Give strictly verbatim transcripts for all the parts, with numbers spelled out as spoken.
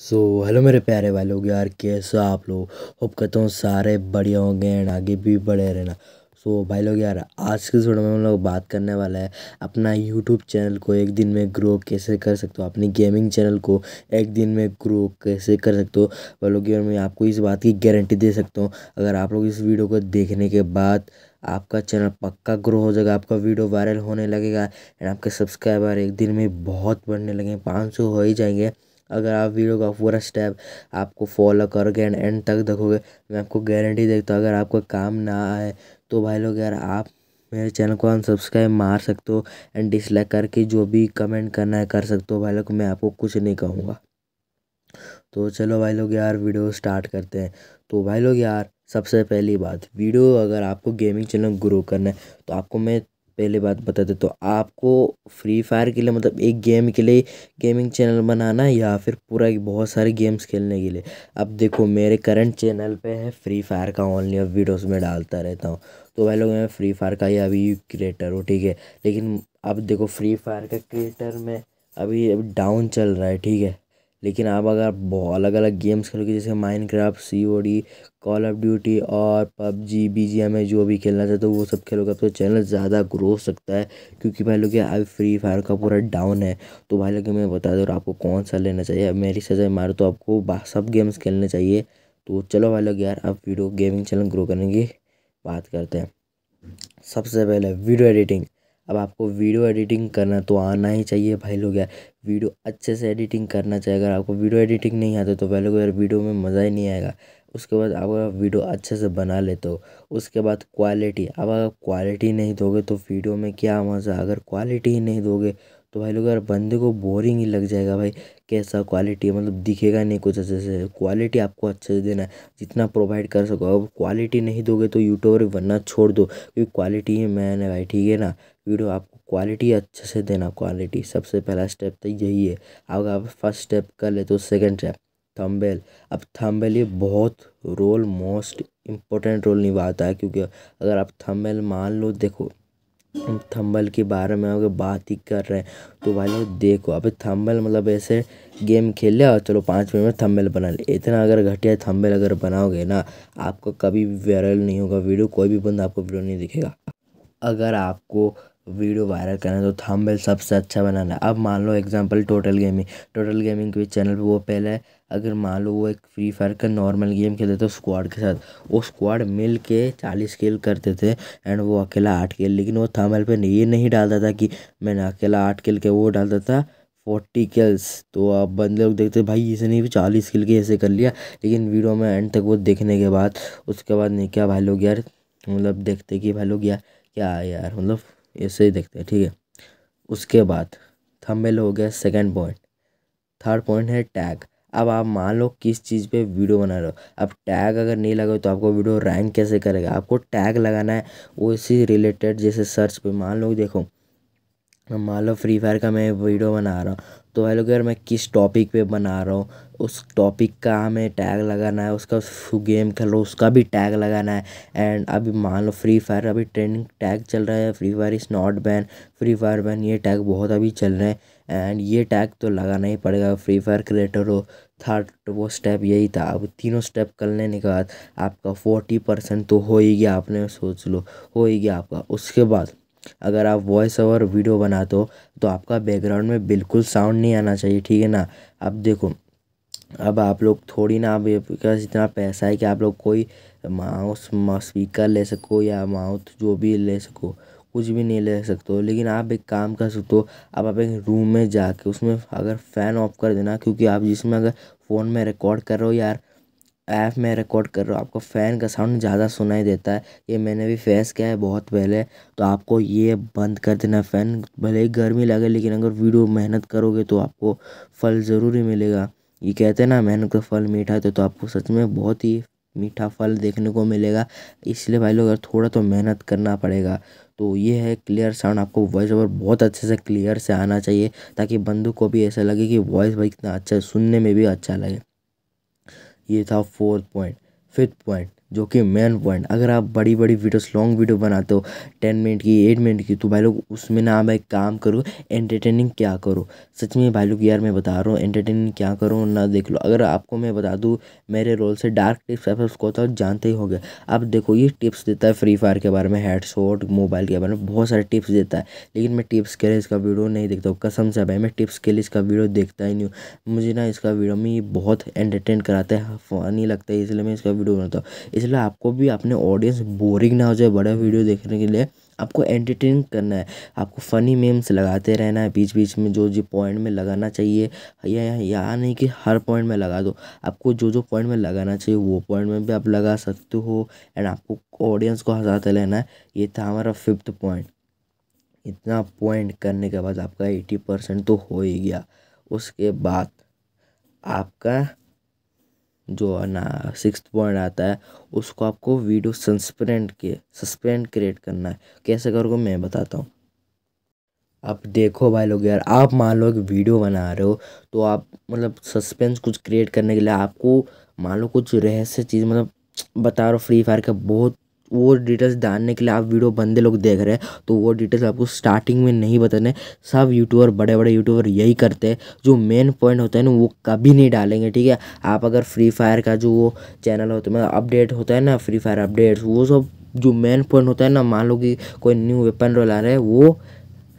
सो so, hello मेरे प्यारे भाई लोग, यार कैसे आप लोग। होप करता हूँ सारे बढ़िया होंगे एंड आगे भी बढ़े रहना। सो so, भाई लोग यार आज के वीडियो में हम लोग बात करने वाला है अपना यूट्यूब चैनल को एक दिन में ग्रो कैसे कर सकते हो, अपनी गेमिंग चैनल को एक दिन में ग्रो कैसे कर सकते हो। भाई लोग यार मैं आपको इस बात की गारंटी दे सकता हूँ, अगर आप लोग इस वीडियो को देखने के बाद आपका चैनल पक्का ग्रो हो जाएगा, आपका वीडियो वायरल होने लगेगा एंड आपके सब्सक्राइबर एक दिन में बहुत बढ़ने लगेंगे, पाँच सौ हो ही जाएंगे। अगर आप वीडियो का पूरा स्टेप आपको फॉलो करोगे एंड एंड तक देखोगे, मैं आपको गारंटी देता हूँ अगर आपको काम ना आए तो भाई लोग यार आप मेरे चैनल को अनसब्सक्राइब मार सकते हो एंड डिसलाइक करके जो भी कमेंट करना है कर सकते हो। भाई लोग मैं आपको कुछ नहीं कहूँगा। तो चलो भाई लोग यार वीडियो स्टार्ट करते हैं। तो भाई लोग यार सबसे पहली बात, वीडियो अगर आपको गेमिंग चैनल ग्रो करना है तो आपको मैं पहले बात बता देता हूँ, तो आपको फ्री फायर के लिए मतलब एक गेम के लिए गेमिंग चैनल बनाना या फिर पूरा बहुत सारे गेम्स खेलने के लिए। अब देखो मेरे करंट चैनल पे है फ्री फायर का ओनली, अब वीडियोस में डालता रहता हूँ। तो भाई लोग मैं फ्री फायर का ही अभी क्रिएटर हूँ, ठीक है। लेकिन अब देखो फ्री फायर का क्रिएटर में अभी अभी डाउन चल रहा है, ठीक है। लेकिन आप अगर बहुत अलग अलग गेम्स खेलोगे जैसे Minecraft, COD, call of duty और पबजी, बीजीएमआई जो भी खेलना चाहते हो वो सब खेलोगे तो चैनल ज़्यादा ग्रो हो सकता है। क्योंकि भाई लोग अभी फ्री फायर का पूरा डाउन है। तो भाई लोग मैं बता दूँ आपको कौन सा लेना चाहिए, मेरी सजा मारो तो आपको सब गेम्स खेलने चाहिए। तो चलो भाई लोग यार अब वीडियो गेमिंग चैनल ग्रो करने की बात करते हैं। सबसे पहले वीडियो एडिटिंग, अब आपको वीडियो एडिटिंग करना तो आना ही चाहिए। भाई लोग यार वीडियो अच्छे से एडिटिंग करना चाहिए, अगर आपको वीडियो एडिटिंग नहीं आती तो भाई लोग यार वीडियो में मज़ा ही नहीं आएगा। उसके बाद आप वीडियो अच्छे से बना लेते हो, उसके बाद क्वालिटी, अब अगर क्वालिटी नहीं दोगे तो वीडियो में क्या मज़ा। अगर क्वालिटी ही नहीं दोगे तो भाई लोग यार बंदे को बोरिंग ही लग जाएगा, भाई कैसा क्वालिटी है मतलब दिखेगा नहीं कुछ अच्छे से। क्वालिटी आपको अच्छे से देना है जितना प्रोवाइड कर सको। अब क्वालिटी नहीं दोगे तो यूट्यूबर बनना छोड़ दो, क्योंकि क्वालिटी ही मैन है भाई, ठीक है ना। वीडियो आपको क्वालिटी अच्छे से देना, क्वालिटी सबसे पहला स्टेप तो यही है। अगर आप फर्स्ट स्टेप कर ले तो सेकेंड स्टेप थंबनेल। अब थंबनेल ये बहुत रोल मोस्ट इम्पोर्टेंट रोल निभाता है, क्योंकि अगर आप थंबनेल मान लो, देखो थंबनेल के बारे में अगर बात ही कर रहे हैं तो भाई लोग देखो अबे थंबनेल मतलब ऐसे गेम खेल लिया और चलो पाँच मिनट में थंबनेल बना ले, इतना अगर घटिया थंबनेल अगर बनाओगे ना आपका कभी वायरल नहीं होगा वीडियो, कोई भी बंदा आपको वीडियो नहीं दिखेगा। अगर आपको वीडियो वायरल करना तो थंबनेल सबसे अच्छा बनाना है। अब मान लो example total Gaming, Total gaming के चैनल पे वो पहले है, अगर मान लो वो एक फ्री फायर का नॉर्मल गेम खेलते थे स्क्वाड के साथ, वो स्क्वाड मिल के चालीस किल करते थे एंड वो अकेला आठ किल। लेकिन वो थंबनेल पे ये नहीं डालता था कि मैंने अकेला आठ किल के, वो डालता था फोर्टी किल्स। तो आप बंदे लोग देखते भाई इसने भी चालीस किल के ऐसे कर लिया, लेकिन वीडियो में एंड तक वो देखने के बाद उसके बाद नहीं क्या भाई लोग यार मतलब देखते कि भाई लोग यार क्या यार मतलब ऐसे ही देखते हैं, ठीक है। उसके बाद थंबनेल हो गया सेकंड पॉइंट। थर्ड पॉइंट है टैग। अब आप मान लो किस चीज़ पे वीडियो बना रहे हो, अब टैग अगर नहीं लगाओ तो आपको वीडियो रैंक कैसे करेगा। आपको टैग लगाना है वो इसी रिलेटेड, जैसे सर्च पे मान लो, देखो मान लो फ्री फायर का मैं वीडियो बना रहा हूँ तो भाई लोग यार मैं किस टॉपिक पे बना रहा हूँ उस टॉपिक का हमें टैग लगाना है, उसका गेम खेल रहा हूँ उसका भी टैग लगाना है। एंड अभी मान लो फ्री फायर अभी ट्रेंडिंग टैग चल रहा है, free fire is not ban, free fire ban, ये टैग बहुत अभी चल रहे हैं एंड ये टैग तो लगाना ही पड़ेगा फ्री फायर क्रिएटर हो। थर्ड वो स्टेप यही था। अब तीनों स्टेप कर लेने के बाद आपका फोर्टी परसेंट तो हो ही गया, आपने सोच लो हो ही गया आपका। उसके बाद अगर आप वॉइस ओवर वीडियो बनाते हो तो आपका बैकग्राउंड में बिल्कुल साउंड नहीं आना चाहिए, ठीक है ना। अब देखो अब आप लोग थोड़ी ना आपका इतना पैसा है कि आप लोग कोई माउस स्पीकर ले सको या माउथ जो भी ले सको, कुछ भी नहीं ले सकते हो। लेकिन आप एक काम कर सकते हो, अब आप एक रूम में जाके उसमें अगर फ़ैन ऑफ कर देना, क्योंकि आप जिसमें अगर फ़ोन में रिकॉर्ड कर रहे हो यार ऐप में रिकॉर्ड कर रहे हो आपको फ़ैन का साउंड ज़्यादा सुनाई देता है। ये मैंने भी फेस किया है बहुत पहले, तो आपको ये बंद कर देना फ़ैन, भले ही गर्मी लगे लेकिन अगर वीडियो मेहनत करोगे तो आपको फल ज़रूर ही मिलेगा। ये कहते हैं ना मेहनत का फल मीठा है, तो, तो आपको सच में बहुत ही मीठा फल देखने को मिलेगा। इसलिए भाई लोग अगर थोड़ा तो मेहनत करना पड़ेगा। तो ये है क्लियर साउंड, आपको वॉइस ओवर बहुत अच्छे से क्लियर से आना चाहिए ताकि बंदों को भी ऐसा लगे कि वॉइस भाई कितना अच्छा, सुनने में भी अच्छा लगे। ये था फोर्थ पॉइंट। फिफ्थ पॉइंट जो कि मेन पॉइंट। अगर आप बड़ी बड़ी वीडियोस लॉन्ग वीडियो बनाते हो टेन मिनट की एट मिनट की, तो भाई लोग उसमें ना भाई काम करो, एंटरटेनिंग क्या करो। सच में भाई लोग यार मैं बता रहा हूँ, एंटरटेनिंग क्या करो ना देख लो। अगर आपको मैं बता दूँ मेरे रोल से डार्क टिप्स आप उसको तो जानते ही होंगे। आप देखो ये टिप्स देता है फ्री फायर के बारे में, हेडशॉट मोबाइल के बारे में बहुत सारे टिप्स देता है, लेकिन मैं टिप्स के लिए इसका वीडियो नहीं देखता हूँ। कसम से भाई मैं टिप्स के लिए इसका वीडियो देखता ही नहीं हूँ। मुझे ना इसका वीडियो में बहुत एंटरटेन कराता है, फनी लगता है, इसलिए मैं इसका वीडियो बनाता हूँ। इसलिए आपको भी अपने ऑडियंस बोरिंग ना हो जाए। बड़ा वीडियो देखने के लिए आपको एंटरटेन करना है, आपको फ़नी मेम्स लगाते रहना है बीच बीच में, जो जो पॉइंट में लगाना चाहिए, या या नहीं कि हर पॉइंट में लगा दो। आपको जो जो पॉइंट में लगाना चाहिए वो पॉइंट में भी आप लगा सकते हो, एंड आपको ऑडियंस को हंसाते रहना है। ये था हमारा फिफ्थ पॉइंट। इतना पॉइंट करने के बाद आपका एटी परसेंट तो हो ही गया। उसके बाद आपका जो ना सिक्स्थ पॉइंट आता है, उसको आपको वीडियो सस्पेंड के सस्पेंड क्रिएट करना है। कैसे करोगे मैं बताता हूँ। अब देखो भाई लोग यार, आप मान लो एक वीडियो बना रहे हो, तो आप मतलब सस्पेंस कुछ क्रिएट करने के लिए आपको मान लो कुछ रहस्य चीज़ मतलब बता रहा फ्री फायर का बहुत वो डिटेल्स डालने के लिए आप वीडियो बंदे लोग देख रहे हैं, तो वो डिटेल्स आपको स्टार्टिंग में नहीं बताने। सब यूट्यूबर बड़े बड़े यूट्यूबर यही करते हैं, जो मेन पॉइंट होता है ना वो कभी नहीं डालेंगे। ठीक है, आप अगर फ्री फायर का जो वो चैनल होता है मतलब अपडेट होता है ना फ्री फायर अपडेट्स, वो सब जो मेन पॉइंट होता है ना, मान लो कि कोई न्यू वेपन ला रहे हैं, वो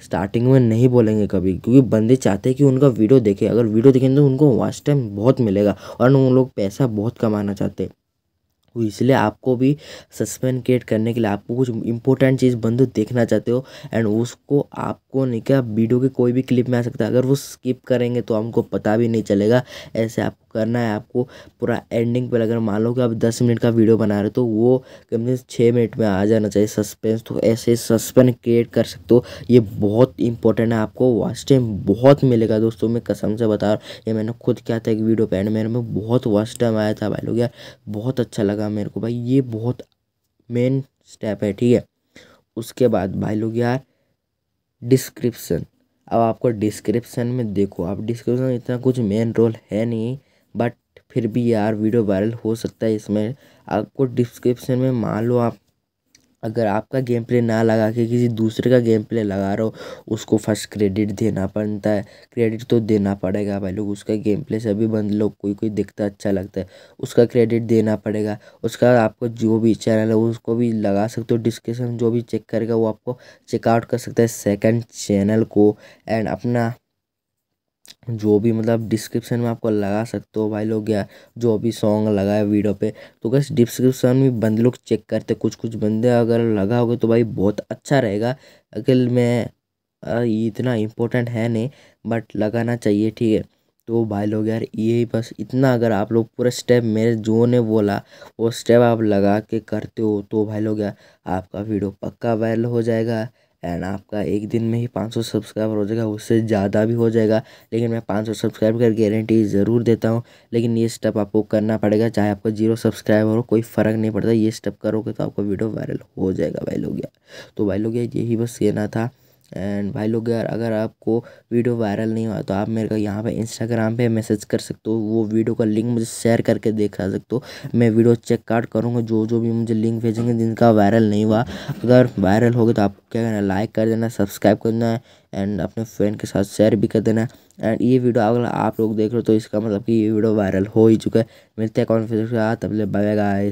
स्टार्टिंग में नहीं बोलेंगे कभी, क्योंकि बंदे चाहते हैं कि उनका वीडियो देखें। अगर वीडियो देखेंगे तो उनको वॉच टाइम बहुत मिलेगा और उन लोग पैसा बहुत कमाना चाहते हैं। इसलिए आपको भी सस्पेंड क्रिएट करने के लिए आपको कुछ इंपॉर्टेंट चीज़ बंदो देखना चाहते हो, एंड उसको आपको नहीं क्या वीडियो के कोई भी क्लिप में आ सकता है। अगर वो स्किप करेंगे तो हमको पता भी नहीं चलेगा। ऐसे आपको करना है, आपको पूरा एंडिंग पर अगर मान लो कि आप दस मिनट का वीडियो बना रहे हो, तो वो कम से कम छः मिनट में आ जाना चाहिए सस्पेंस। तो ऐसे सस्पेंड क्रिएट कर सकते हो, ये बहुत इंपॉर्टेंट है। आपको वॉच टाइम बहुत मिलेगा दोस्तों, मैं कसम से बता रहा हूँ। ये मैंने खुद किया था एक वीडियो पे, एंड मेरे में बहुत वॉच टाइम आया था भाई लोग यार, बहुत अच्छा लगा मेरे को भाई। ये बहुत मेन स्टेप है, ठीक है। उसके बाद भाई लोग यार डिस्क्रिप्शन। अब आपको डिस्क्रिप्शन में देखो, आप डिस्क्रिप्शन में इतना कुछ मेन रोल है नहीं, बट फिर भी यार वीडियो वायरल हो सकता है इसमें। आपको डिस्क्रिप्शन में मान लो आप अगर आपका गेम प्ले ना लगा के किसी दूसरे का गेम प्ले लगा रहे हो, उसको फर्स्ट क्रेडिट देना पड़ता है। क्रेडिट तो देना पड़ेगा भाई लोग, उसका गेम प्ले सभी बंद लोग कोई कोई दिखता अच्छा लगता है, उसका क्रेडिट देना पड़ेगा। उसका आपको जो भी चैनल है उसको भी लगा सकते हो डिस्क्रिप्शन, जो भी चेक करेगा वो आपको चेकआउट कर सकता है सेकेंड चैनल को, एंड अपना जो भी मतलब डिस्क्रिप्शन में आपको लगा सकते हो भाई लोग यार, जो भी सॉन्ग लगा है वीडियो पे। तो बस डिस्क्रिप्शन में बंदे लोग चेक करते, कुछ कुछ बंदे अगर लगा होगा तो भाई बहुत अच्छा रहेगा। अगर मैं आ, इतना इम्पोर्टेंट है नहीं, बट लगाना चाहिए, ठीक है। तो भाई लोग यार यही बस इतना, अगर आप लोग पूरा स्टेप मेरे जो ने बोला वो स्टेप आप लगा के करते हो, तो भाई लोग यार आपका वीडियो पक्का वायरल हो जाएगा, एंड आपका एक दिन में ही पाँच सौ सब्सक्राइबर हो जाएगा, उससे ज़्यादा भी हो जाएगा। लेकिन मैं पाँच सौ सब्सक्राइबर कर गारंटी ज़रूर देता हूँ, लेकिन ये स्टेप आपको करना पड़ेगा। चाहे आपको जीरो सब्सक्राइबर हो कोई फ़र्क नहीं पड़ता, ये स्टेप करोगे तो आपका वीडियो वायरल हो जाएगा भाई लोग यार। तो भाई लोग यार यही बस कहना था। एंड भाई लोग यार अगर आपको वीडियो वायरल नहीं हुआ तो आप मेरे को यहाँ पे इंस्टाग्राम पे मैसेज कर सकते हो, वो वीडियो का लिंक मुझे शेयर करके दिखा सकते हो, मैं वीडियो चेकआउट करूँगा। जो जो भी मुझे लिंक भेजेंगे जिनका वायरल नहीं हुआ, अगर वायरल हो गया तो आपको क्या करना है, लाइक कर देना, सब्सक्राइब कर देना है, एंड अपने फ्रेंड के साथ शेयर भी कर देना। एंड ये वीडियो अगर आप लोग देख रहे हो तो इसका मतलब कि ये वीडियो वायरल हो ही चुका है। मिलते हैं कॉन्फ्रेंस के साथ, तब ले बाय बाय।